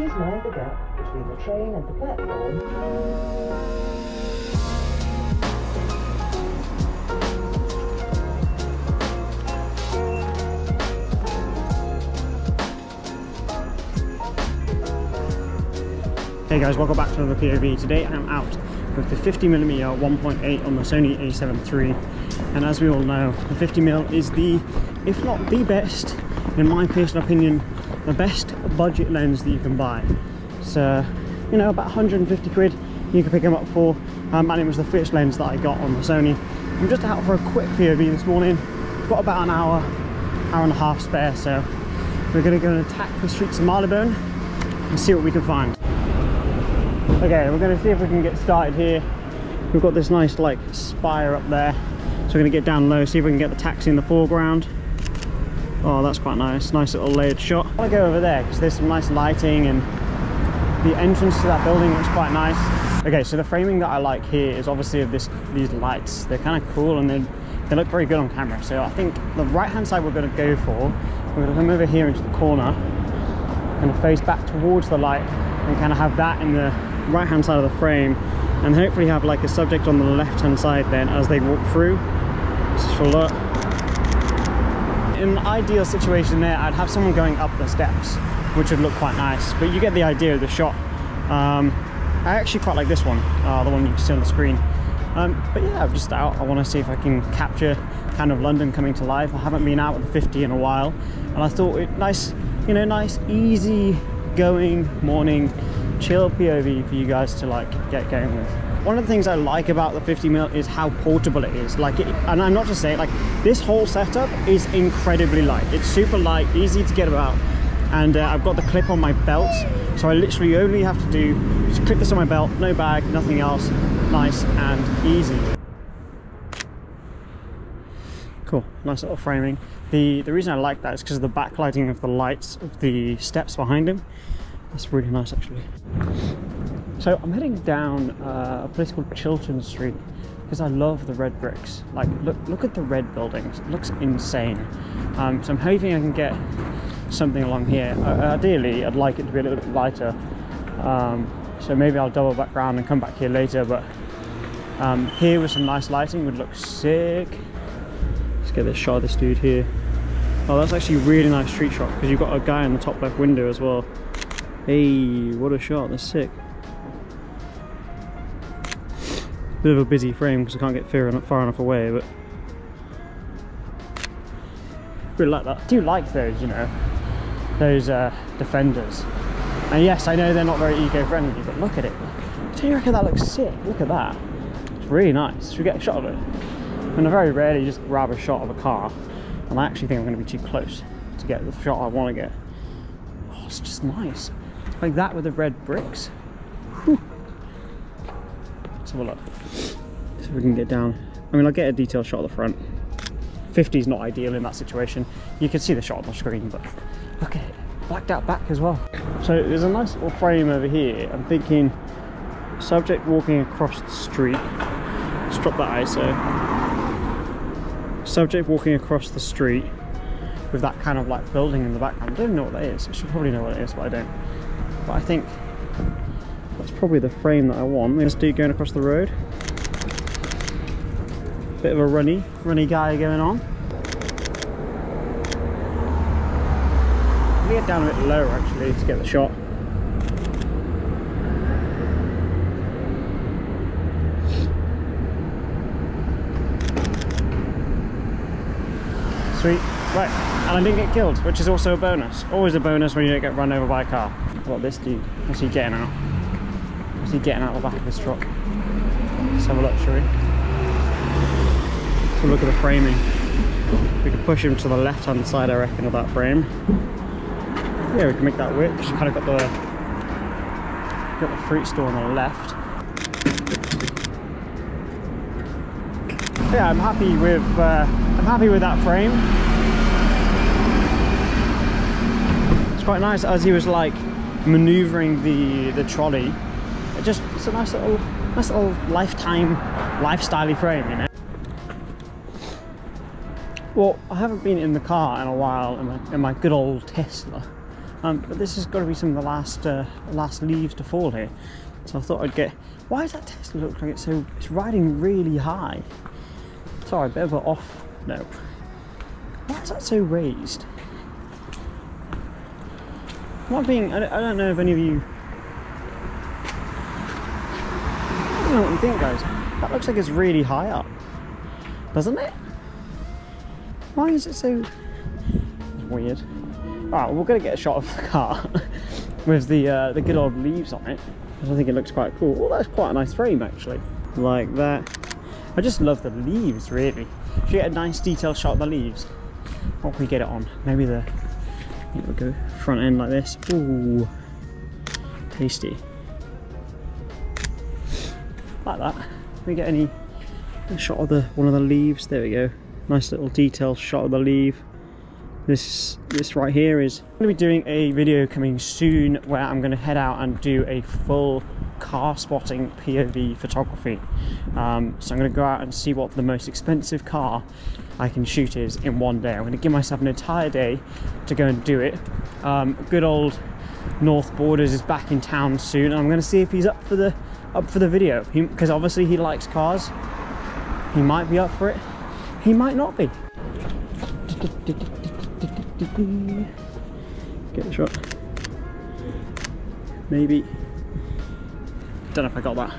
Please mind the gap between the train and the platform. Hey guys, welcome back to another POV. Today I'm out with the 50mm 1.8 on the Sony a7 III, and as we all know, the 50mm is the, if not the best, in my personal opinion, the best budget lens that you can buy. So, you know, about 150 quid you can pick them up for, and it was the first lens that I got on the Sony. I'm just out for a quick POV this morning. I've got about an hour and a half spare, so we're going to go and attack the streets of Marylebone and see what we can find. Okay, we're going to see if we can get started here. We've got this nice like spire up there, so we're going to get down low, see if we can get the taxi in the foreground. Oh, that's quite nice, nice little layered shot. I want to go over there because there's some nice lighting and the entrance to that building looks quite nice. Okay, so the framing that I like here is obviously of these lights. They're kind of cool and they look very good on camera. So I think the right hand side we're going to go for, we're going to come over here into the corner and face back towards the light and kind of have that in the right hand side of the frame, and hopefully have like a subject on the left hand side then as they walk through. Just for luck. In an ideal situation there, I'd have someone going up the steps, which would look quite nice, but you get the idea of the shot. I actually quite like this one, the one you can see on the screen. But yeah, I'm just out. I want to see if I can capture kind of London coming to life. I haven't been out with the 50 in a while, and I thought it nice, you know, nice easy going morning chill POV for you guys to like get going with. One of the things I like about the 50mm is how portable it is. Like, and I'm not just saying, like, this whole setup is incredibly light. It's super light, easy to get about, and I've got the clip on my belt, so I literally only have to do just clip this on my belt, no bag, nothing else. Nice and easy. Cool, nice little framing. The reason I like that is because of the backlighting of the lights of the steps behind him. That's really nice actually. So I'm heading down a place called Chiltern Street because I love the red bricks. Like look at the red buildings, it looks insane. So I'm hoping I can get something along here. Ideally I'd like it to be a little bit lighter, so maybe I'll double back round and come back here later, but here with some nice lighting would look sick. Let's get this shot of this dude here. Oh, that's actually a really nice street shot because you've got a guy in the top left window as well. Hey, what a shot, that's sick. Bit of a busy frame because I can't get far enough away, but really like that. I do like those, you know, those defenders. And yes, I know they're not very eco-friendly, but look at it. Don't you reckon that looks sick? Look at that. It's really nice. Should we get a shot of it? And I very rarely just grab a shot of a car, and I actually think I'm going to be too close to get the shot I want to get. Oh, it's just nice. Like that with the red bricks. Whew. Let's have a look. See if we can get down. I mean, I'll get a detailed shot of the front. 50 is not ideal in that situation. You can see the shot on the screen, but look at it. Blacked out back as well. So there's a nice little frame over here. I'm thinking subject walking across the street. Let's drop that ISO. Subject walking across the street with that kind of like building in the background. I don't even know what that is. I should probably know what it is, but I don't. But I think that's probably the frame that I want. This dude going across the road. Bit of a runny guy going on. Let me get down a bit lower actually to get the shot. Sweet. Right, and I didn't get killed, which is also a bonus. Always a bonus when you don't get run over by a car. What, this dude? What's he getting out? What's he getting out the back of his truck? Let's have a look, shall we? Let's have a look at the framing. We could push him to the left-hand side, I reckon, of that frame. Yeah, we can make that work. She's kind of got the fruit store on the left. Yeah, I'm happy with that frame. Quite nice as he was like maneuvering the trolley. It's a nice little lifestyle-y frame, you know. Well, I haven't been in the car in a while in my good old Tesla. But this has got to be some of the last leaves to fall here. So I thought I'd get... Why does that Tesla look like it's riding really high? Sorry, a bit of an off note. Why is that so raised? I don't know if any of you... I don't know what you think, guys. That looks like it's really high up, doesn't it? Why is it so... It's weird. Alright, we're going to get a shot of the car with the good old leaves on it. I think it looks quite cool. Oh, that's quite a nice frame, actually. Like that. I just love the leaves, really. If you get a nice detailed shot of the leaves, what can we get it on? Maybe the... I think we'll go front end like this. Ooh. Tasty. Like that. Can we get any shot of one of the leaves? There we go. Nice little detailed shot of the leaf. This right here is... I'm going to be doing a video coming soon where I'm going to head out and do a full car spotting POV photography. So I'm going to go out and see what the most expensive car I can shoot is in one day. I'm going to give myself an entire day to go and do it. Good old North Borders is back in town soon, and I'm going to see if he's up for the video. Because obviously he likes cars. He might be up for it. He might not be. Get the shot. Maybe. Don't know if I got that.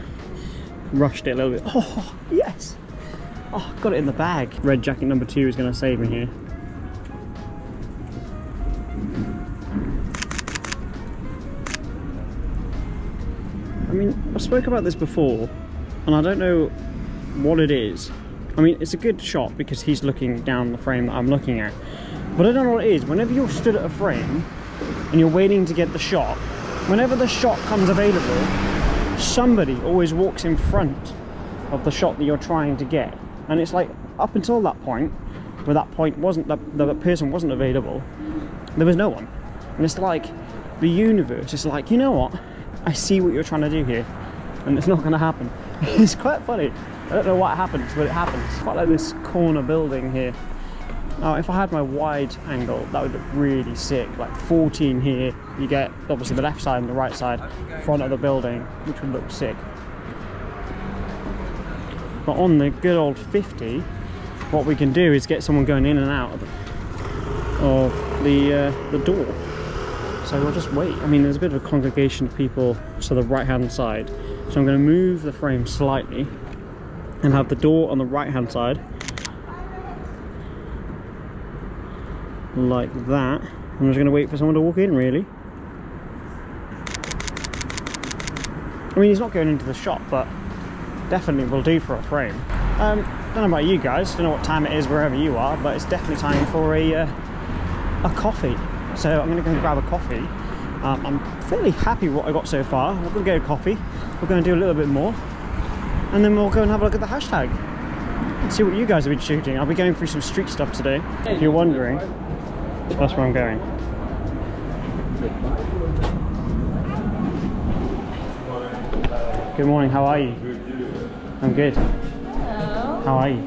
Rushed it a little bit. Oh, yes! Oh, got it in the bag. Red jacket number 2 is going to save me here. I mean, I spoke about this before, and I don't know what it is. I mean, it's a good shot because he's looking down the frame that I'm looking at. But I don't know what it is, whenever you're stood at a frame and you're waiting to get the shot, whenever the shot comes available, somebody always walks in front of the shot that you're trying to get. And it's like, up until that point, where that point wasn't, that person wasn't available, there was no one. And it's like, the universe is like, you know what? I see what you're trying to do here, and it's not going to happen. It's quite funny. I don't know what happens, but it happens. Quite like this corner building here. Now, if I had my wide angle, that would look really sick. Like 14 here, you get obviously the left side and the right side, front of the building, which would look sick. But on the good old 50, what we can do is get someone going in and out of the door. So we'll just wait. I mean, there's a bit of a congregation of people to the right-hand side. So I'm going to move the frame slightly and have the door on the right-hand side. Like that. I'm just going to wait for someone to walk in, really. I mean, he's not going into the shop, but definitely will do for a frame. Don't know about you guys, don't know what time it is wherever you are, but it's definitely time for a coffee. So I'm going to go and grab a coffee. I'm fairly happy with what I got so far. We're going to get a coffee, we're going to do a little bit more, and then we'll go and have a look at the hashtag and see what you guys have been shooting. I'll be going through some street stuff today, if you're wondering. That's where I'm going. Good morning, how are you? I'm good. Hello. How are you?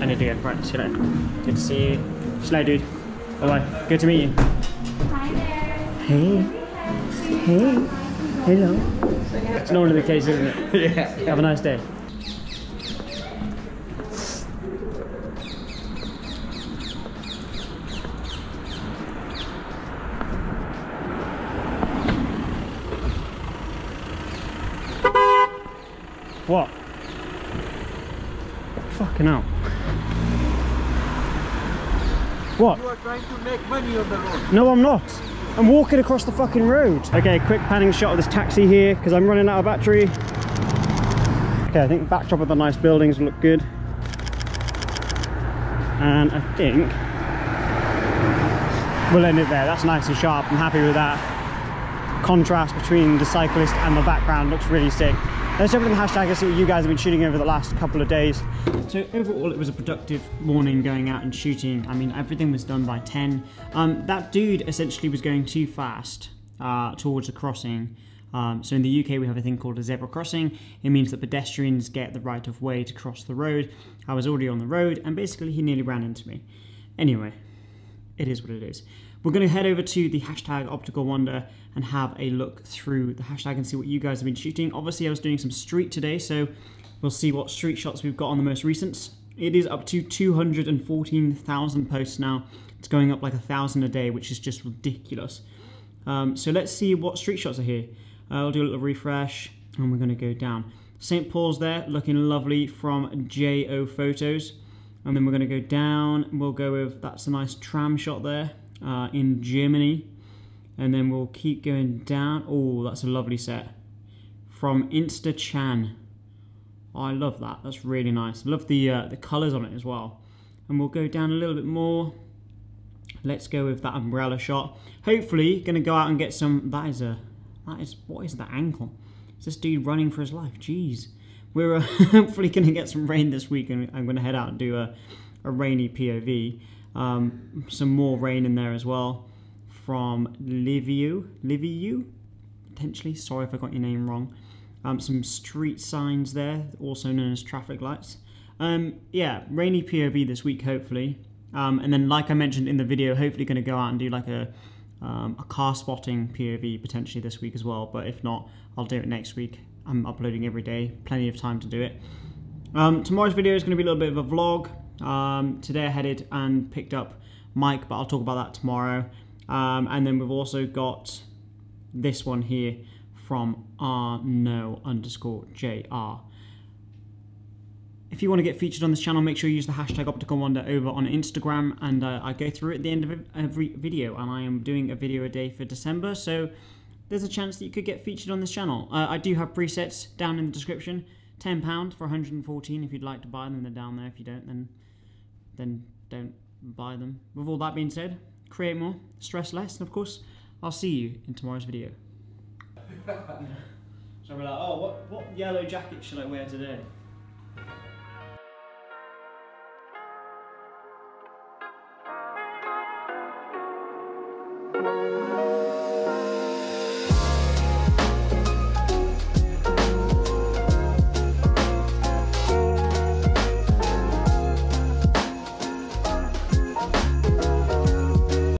I need to get in front. See you later. Good to see you. See you later, dude. Bye-bye. Good to meet you. Hi there. Hey. Hey. Hello. It's normally the case, isn't it? Yeah. Have a nice day. What? Fucking hell. What? You are trying to make money on the road. No, I'm not. I'm walking across the fucking road. Okay, quick panning shot of this taxi here because I'm running out of battery. Okay, I think the backdrop of the nice buildings will look good. And I think we'll end it there. That's nice and sharp. I'm happy with that. Contrast between the cyclist and the background looks really sick. Let's jump into the hashtag and see what you guys have been shooting over the last couple of days. So overall, it was a productive morning going out and shooting. I mean, everything was done by 10. That dude essentially was going too fast towards a crossing. So in the UK, we have a thing called a zebra crossing. It means that pedestrians get the right of way to cross the road. I was already on the road, and basically he nearly ran into me. Anyway, it is what it is. We're going to head over to the hashtag OpticalWander and have a look through the hashtag and see what you guys have been shooting. Obviously, I was doing some street today, so we'll see what street shots we've got on the most recent. It is up to 214,000 posts now. It's going up like 1,000 a day, which is just ridiculous. So let's see what street shots are here. I'll do a little refresh, and we're going to go down. St. Paul's there, looking lovely from J.O. Photos. And then we're going to go down. We'll go with, that's a nice tram shot there in Germany. And then we'll keep going down. Oh, that's a lovely set from Instachan. Oh, I love that. That's really nice. Love the colours on it as well. And we'll go down a little bit more. Let's go with that umbrella shot. Hopefully, going to go out and get some. What is that ankle? Is this dude running for his life? Jeez. We're hopefully going to get some rain this week, and I'm going to head out and do a rainy POV. Some more rain in there as well from Liviu. Liviu? Potentially. Sorry if I got your name wrong. Some street signs there, also known as traffic lights. Yeah, rainy POV this week, hopefully. And then, like I mentioned in the video, hopefully going to go out and do like a car spotting POV potentially this week as well. But if not, I'll do it next week. I'm uploading every day, plenty of time to do it. Tomorrow's video is going to be a little bit of a vlog. Today I headed and picked up Mike, but I'll talk about that tomorrow. And then we've also got this one here from Arno_JR. If you want to get featured on this channel, make sure you use the hashtag OpticalWander over on Instagram, and I go through it at the end of every video, and I am doing a video a day for December, so there's a chance that you could get featured on this channel. I do have presets down in the description. £10 for 114 if you'd like to buy them. They're down there. If you don't, then don't buy them. With all that being said, create more, stress less, and of course, I'll see you in tomorrow's video. So we're like, oh, what yellow jacket should I wear today?